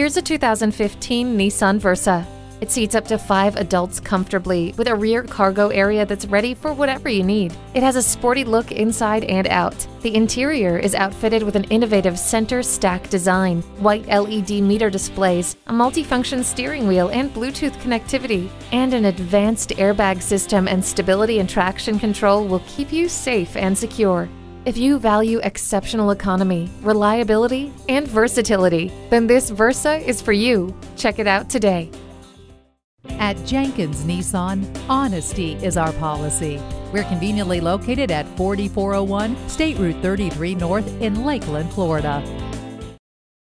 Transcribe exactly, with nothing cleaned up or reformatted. Here's a two thousand fifteen Nissan Versa. It seats up to five adults comfortably, with a rear cargo area that's ready for whatever you need. It has a sporty look inside and out. The interior is outfitted with an innovative center stack design, white L E D meter displays, a multifunction steering wheel and Bluetooth connectivity, and an advanced airbag system and stability and traction control will keep you safe and secure. If you value exceptional economy, reliability, and versatility, then this Versa is for you. Check it out today. At Jenkins Nissan, honesty is our policy. We're conveniently located at forty-four oh one State Route thirty-three North in Lakeland, Florida.